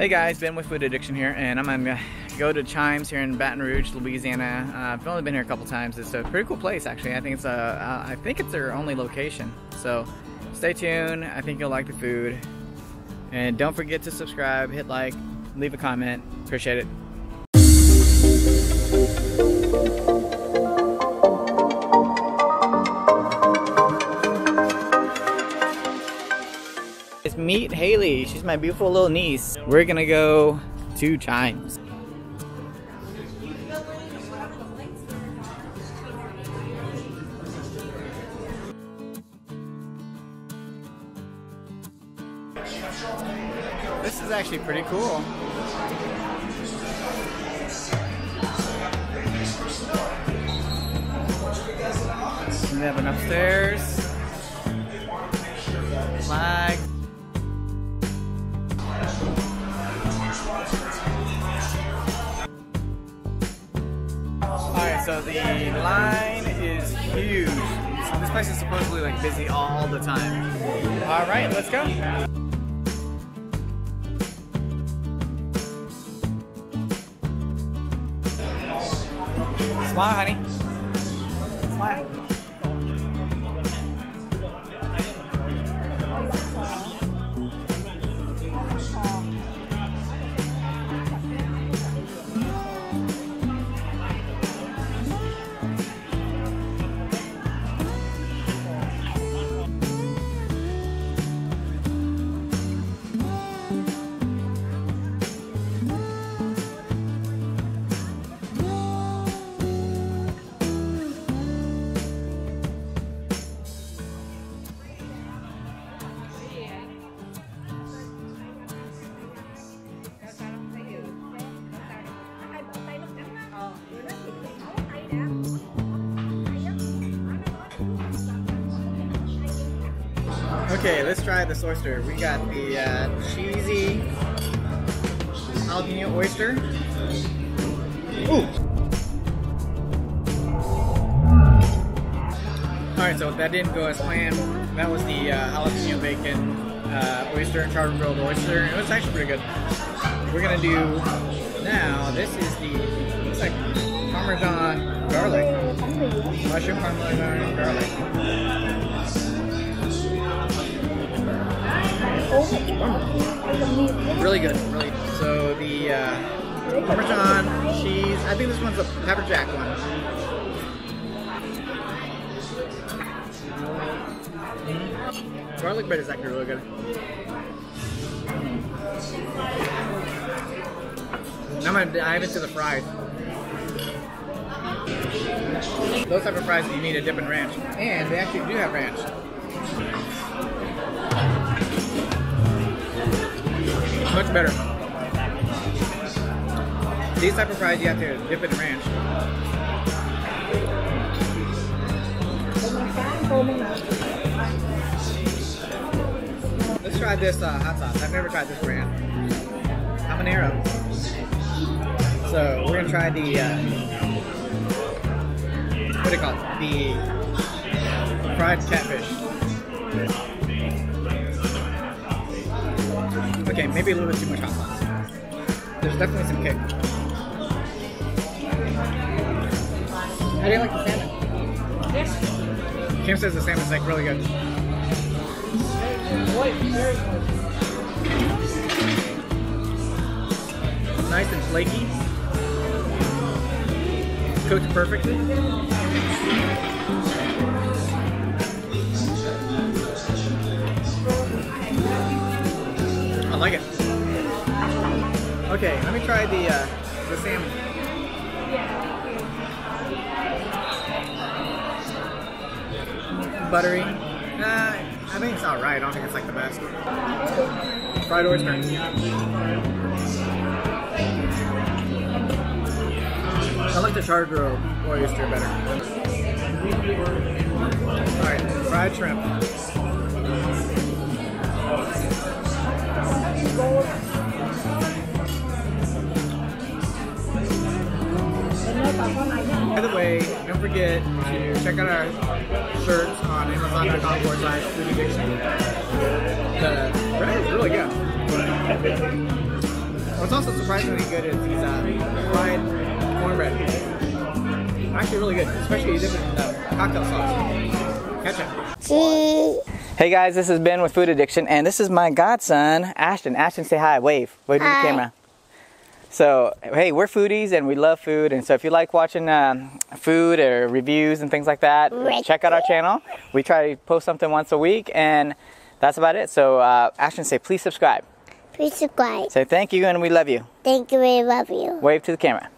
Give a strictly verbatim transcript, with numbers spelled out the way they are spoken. Hey guys, Ben with Food Addiction here, and I'm gonna go to Chimes here in Baton Rouge, Louisiana. Uh, I've only been here a couple times. It's a pretty cool place, actually. I think it's a, I think it's their only location. So stay tuned. I think you'll like the food, and don't forget to subscribe, hit like, leave a comment. Appreciate it. It's meet Haley. She's my beautiful little niece. We're gonna go to Chimes. This is actually pretty cool. We have an upstairs. Flag. Alright, so the line is huge. So this place is supposedly like busy all the time. Alright, let's go. Smile, honey. Smile. Okay, let's try this oyster. We got the uh, cheesy jalapeno oyster. Ooh! Alright, so that didn't go as planned. That was the uh, jalapeno bacon uh, oyster, char grilled oyster. It was actually pretty good. We're gonna do now, this is the, looks like Parmesan garlic. Mushroom Parmesan garlic. Really good, really good. So the uh, Parmesan cheese, I think this one's a pepper jack one. Mm-hmm. Garlic bread is actually really good. Mm. Now I'm gonna dive into the fries. Those type of fries you need a dip in ranch, and they actually do have ranch. Much better. These type of fries you have to dip in ranch. Let's try this uh, hot sauce. I've never tried this brand. How arrow. So we're gonna try the uh, what do you call it? The fried catfish. Okay, maybe a little bit too much hot sauce. There's definitely some kick. I didn't like the salmon. Yes. Kim says the salmon's like really good. Nice and flaky. Cooked perfectly. I like it. Okay, let me try the uh, the salmon. Buttery. Nah, I think it's alright. I don't think it's like the best. Fried oyster. I like the char grilled oyster better. Alright, fried shrimp. By the way, don't forget to check out our shirts on Amazon dot com forward slash Food Addiction. The bread is really good. What's also surprisingly good is these uh, fried cornbread. Actually really good, especially different uh, cocktail sauce. Ketchup. Cheese. Hey guys, this is Ben with Food Addiction, and this is my godson, Ashton. Ashton, say hi, wave. Wave to the camera. So, hey, we're foodies and we love food, and so if you like watching um, food or reviews and things like that, check out our channel. We try to post something once a week, and that's about it. So, uh, Ashton, say please subscribe. Please subscribe. Say thank you and we love you. Thank you and we love you. Wave to the camera.